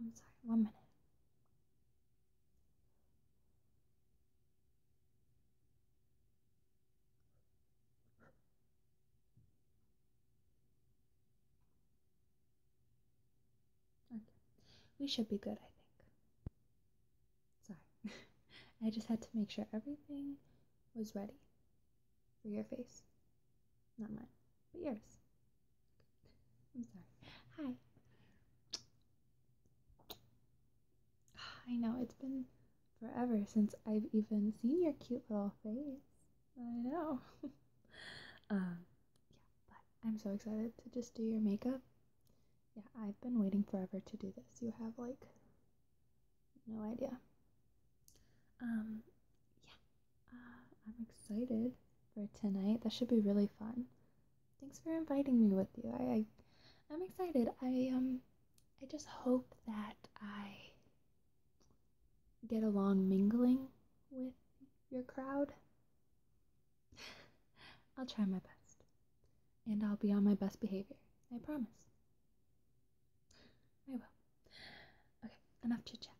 I'm sorry, 1 minute. Okay, we should be good, I think. Sorry, I just had to make sure everything was ready for your face, not mine, but yours. I'm sorry. Hi. I know, it's been forever since I've even seen your cute little face. I know. Yeah, but I'm so excited to just do your makeup. Yeah, I've been waiting forever to do this. You have, like, no idea. Yeah, I'm excited for tonight. That should be really fun. Thanks for inviting me with you. I'm excited. I just hope that I get along mingling with your crowd. I'll try my best, and I'll be on my best behavior, I promise. I will. Okay, enough chit chat.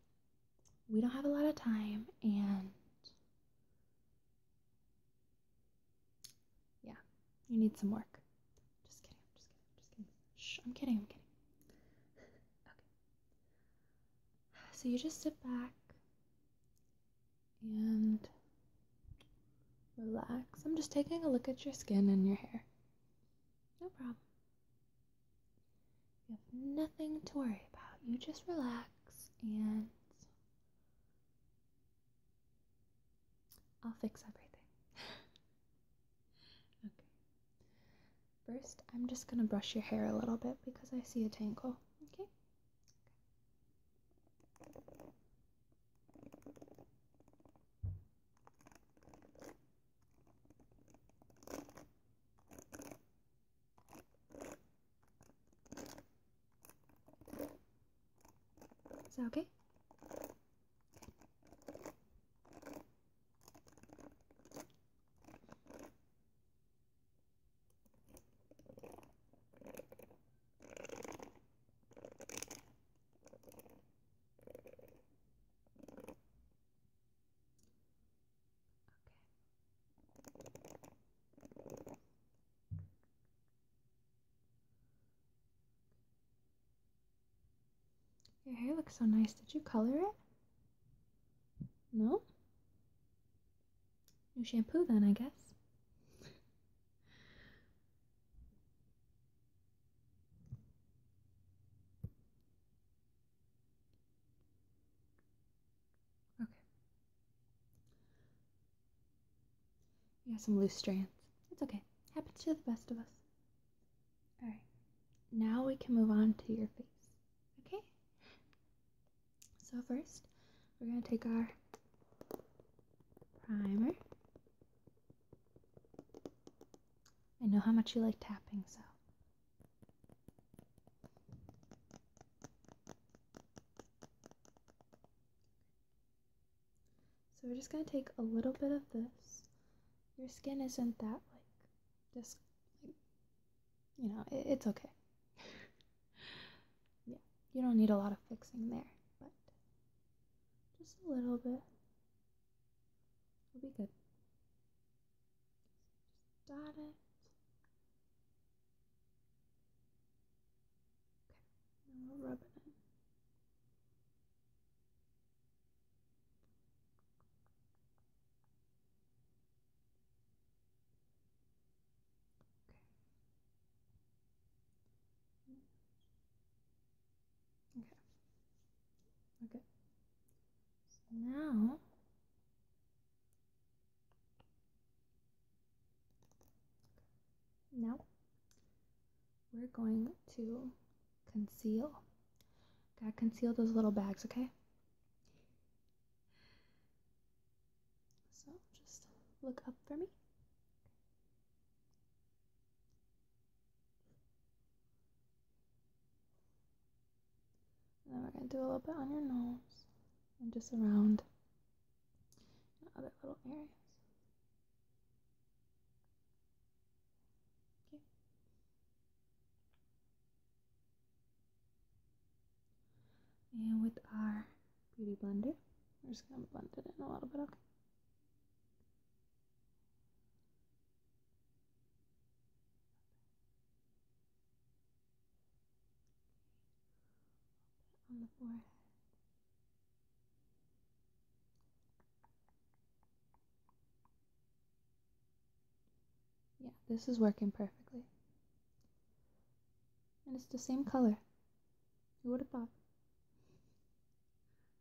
We don't have a lot of time, and yeah, you need some work. Just kidding, I'm just kidding, I'm just kidding. Shh, I'm kidding, I'm kidding. Okay, so you just sit back and relax. I'm just taking a look at your skin and your hair. No problem. You have nothing to worry about. You just relax and I'll fix everything. Okay. First, I'm just gonna brush your hair a little bit because I see a tangle. Okay? Is that okay? Your hair looks so nice. Did you color it? No? New shampoo then, I guess. Okay. You got some loose strands. It's okay. Happens to the best of us. Alright. Now we can move on to your face. So first, we're going to take our primer. I know how much you like tapping, so. So we're just going to take a little bit of this. Your skin isn't that, like, just, you know, it's okay. Yeah, you don't need a lot of fixing there. Just a little bit will be good. Just dot it. Okay, and we'll rub it in. Okay. Okay. We're good. Now, we're going to conceal. Gotta conceal those little bags, okay? So just look up for me. And then we're gonna do a little bit on your nose. And just around other little areas. Okay. And with our beauty blender. We're just going to blend it in a little bit, okay? On the forehead. Yeah, this is working perfectly. And it's the same color. Who would have thought?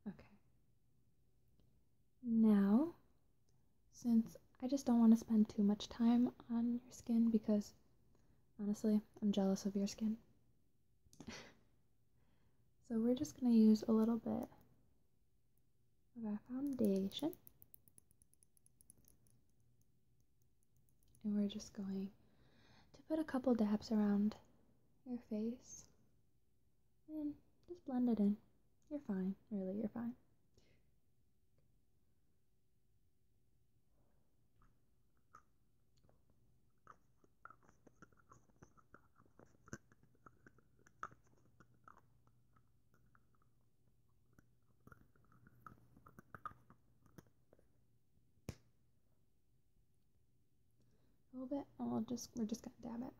Okay. Now, since I just don't want to spend too much time on your skin because, honestly, I'm jealous of your skin. So we're just going to use a little bit of our foundation. And we're just going to put a couple dabs around your face. And just blend it in. You're fine. Really, you're fine. A little bit, and we're just gonna dab it, okay?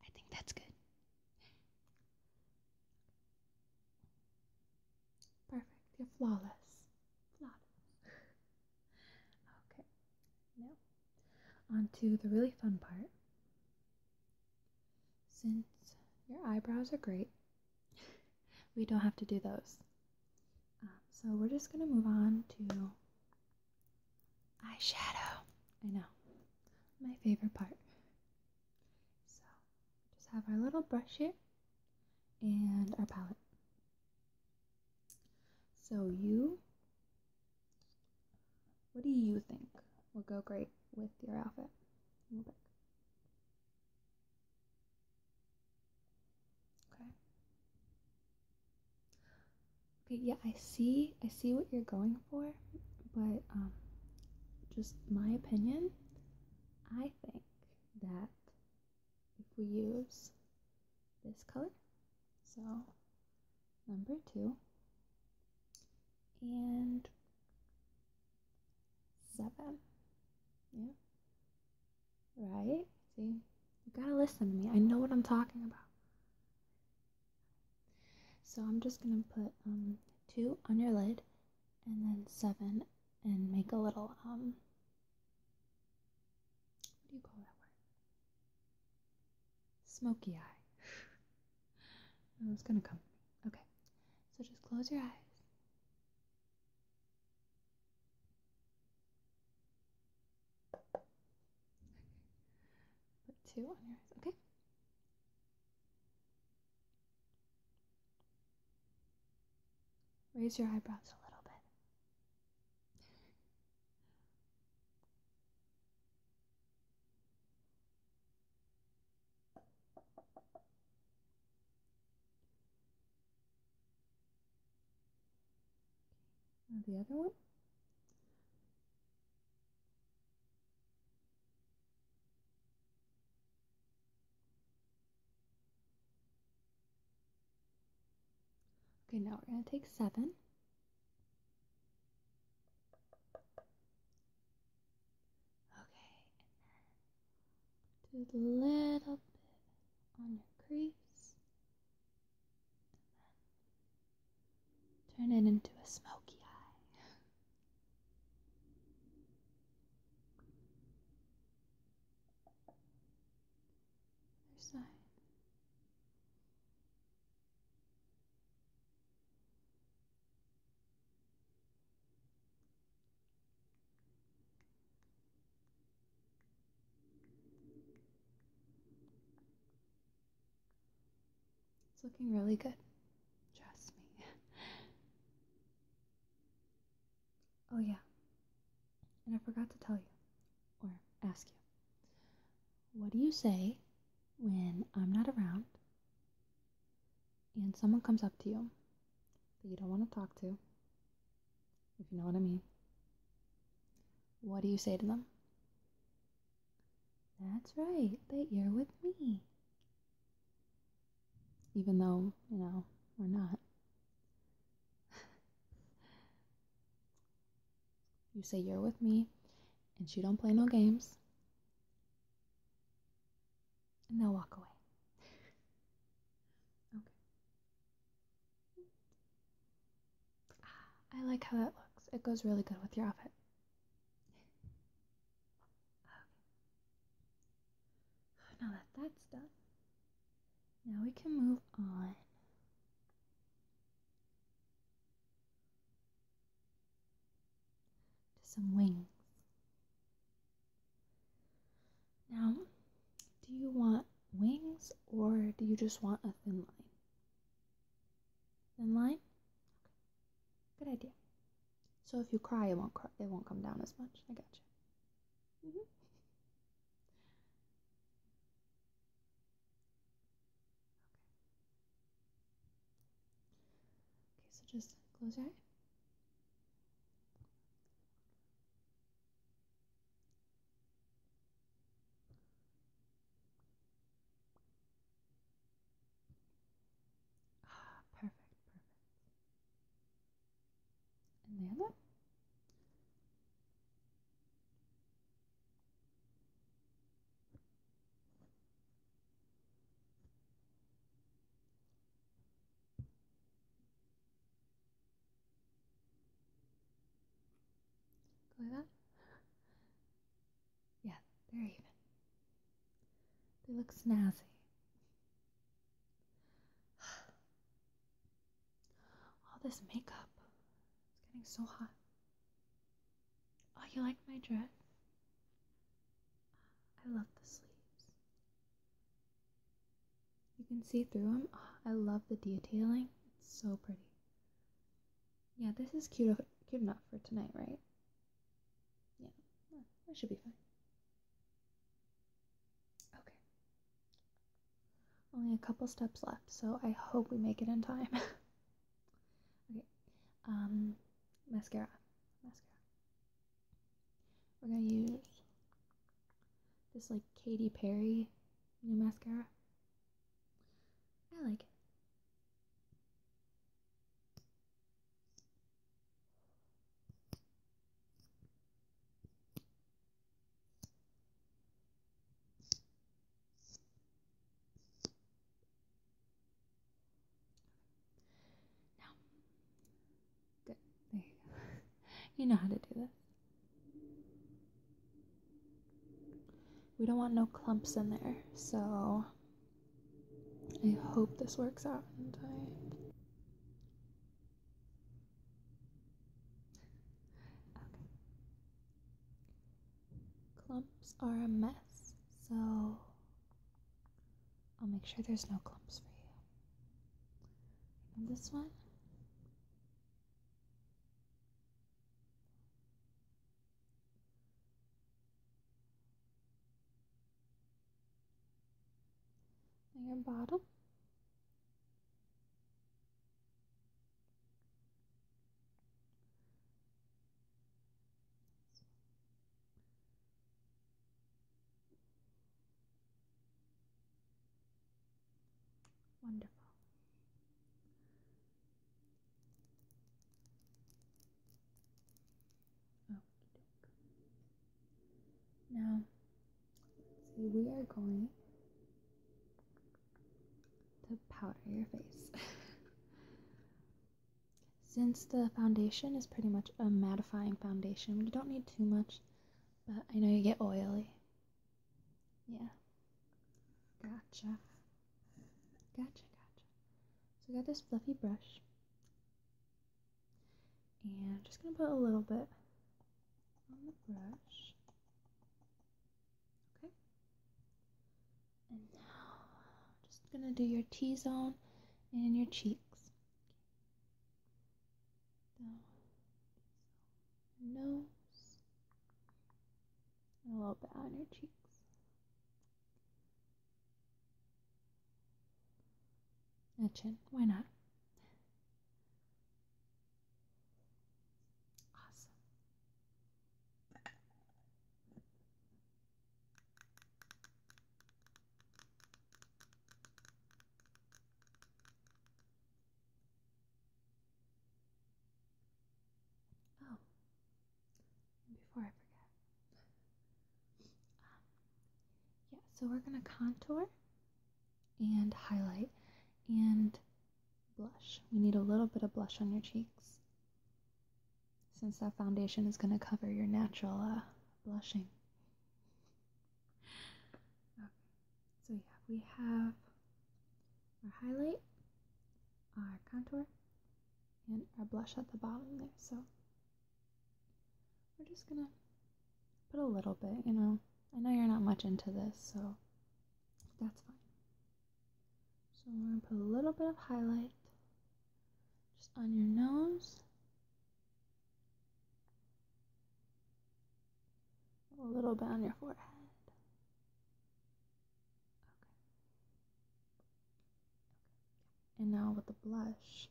Forehead, cheek, that's good. Perfect. You're flawless. Flawless. Okay. Now, on to the really fun part. Since your eyebrows are great, we don't have to do those. So we're just going to move on to eyeshadow. I know. My favorite part. Have our little brush here and our palette. So what do you think will go great with your outfit? Okay, yeah, I see what you're going for, but just my opinion, I think that we use this color, so number 2 and 7. Yeah, right? See, you gotta listen to me. I know what I'm talking about. So I'm just gonna put 2 on your lid and then 7 and make a little what do you call that? Smoky eye. Oh, it's gonna come. Okay, so just close your eyes. Put 2 on your eyes, okay? Raise your eyebrows a little bit. The other one. Okay, now we're going to take 7 okay, and then do a little bit on your crease and then turn it into a smoky eye. It's looking really good. Trust me. Oh yeah. And I forgot to tell you, or ask you. What do you say when I'm not around and someone comes up to you that you don't want to talk to, if you know what I mean? What do you say to them? That's right, that you're with me. Even though, you know, we're not. You say you're with me, and she don't play no games. And they'll walk away. Okay. I like how that looks. It goes really good with your outfit. Now that that's done, now we can move on. To some wings. Now, do you want wings or do you just want a thin line? Thin line? Okay. Good idea. So if you cry, it won't come down as much. I gotcha. Just close your eye. Perfect, perfect. And the other one. Like that? Yeah, they're even. They look snazzy. All this makeup. It's getting so hot. Oh, you like my dress? I love the sleeves. You can see through them. Oh, I love the detailing. It's so pretty. Yeah, this is cute enough for tonight, right? That should be fine. Okay. Only a couple steps left, so I hope we make it in time. Okay. Mascara. We're gonna use this like Katy Perry new mascara. I like it. You know how to do this. We don't want no clumps in there, so I hope this works out in time. Okay. Clumps are a mess, so I'll make sure there's no clumps for you. And this one. Your bottom. Wonderful. Oh, now, see, we are going powder your face. Since the foundation is pretty much a mattifying foundation, you don't need too much, but I know you get oily. Yeah. Gotcha. So I got this fluffy brush, and I'm just going to put a little bit on the brush. Gonna do your T-zone and your cheeks. Nose, and a little bit on your cheeks. A chin, why not? Awesome. Oh, before I forget, so we're gonna contour and highlight and blush. We need a little bit of blush on your cheeks since that foundation is going to cover your natural blushing. Okay, so yeah, we have our highlight, our contour, and our blush at the bottom there. So we're just going to put a little bit, you know. I know you're not much into this, so that's fine. So we're going to put a little bit of highlight just on your nose, a little bit on your forehead. Okay. And now with the blush, okay,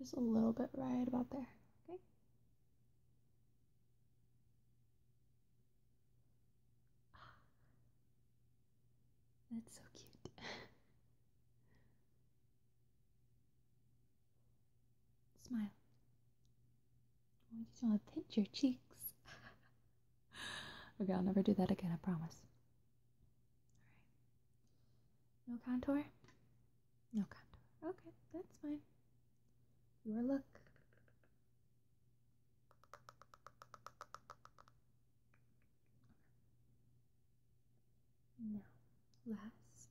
just a little bit right about there. Okay. That's so cute. Smile. I just want to pinch your cheeks. Okay, I'll never do that again, I promise. All right. No contour? No contour. Okay, that's fine. Your look. No. Last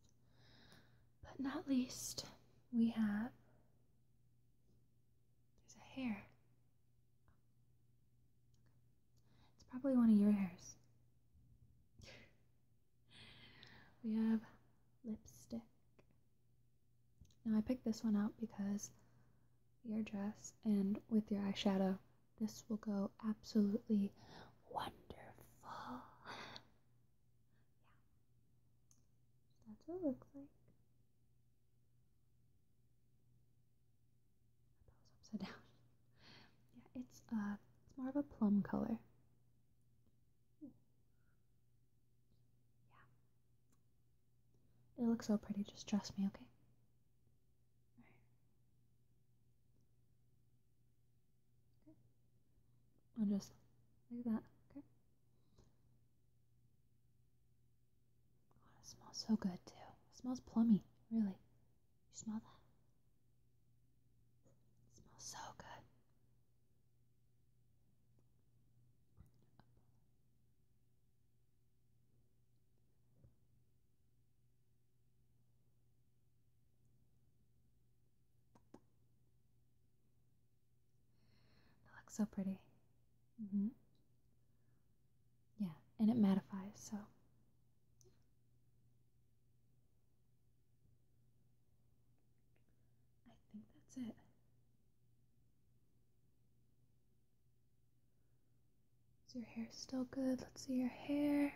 but not least, we have, there's a hair. It's probably one of your hairs. We have lipstick. Now I picked this one out because your dress and with your eyeshadow, this will go absolutely wonderful. It looks like. That was upside down. Yeah, it's more of a plum color. Ooh. Yeah. It'll look so pretty, just trust me, okay? All right. Okay. And just like that. Okay. Oh, it smells so good too. It smells plummy, really. You smell that? It smells so good. That looks so pretty. Yeah, and it mattifies, so. It. Is your hair still good? Let's see your hair.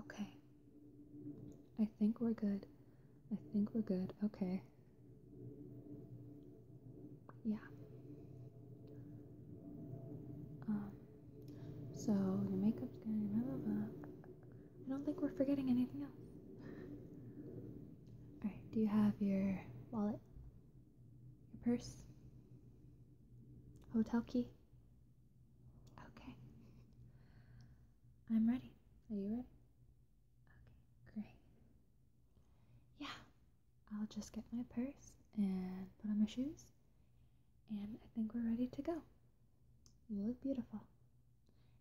Okay. I think we're good. I think we're good. Okay. Yeah. So your makeup's gonna remove up. I don't think we're forgetting anything else. Alright, do you have your wallet? Your purse? Hotel key? Okay. I'm ready. Are you ready? Okay, great. Yeah. I'll just get my purse and put on my shoes. And I think we're ready to go. You look beautiful.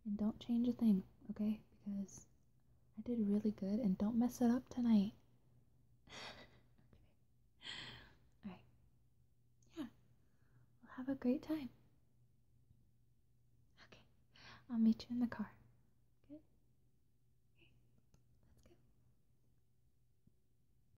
And don't change a thing, okay? Because I did really good, and don't mess it up tonight. Okay. Alright. Yeah. We'll have a great time. Okay. I'll meet you in the car.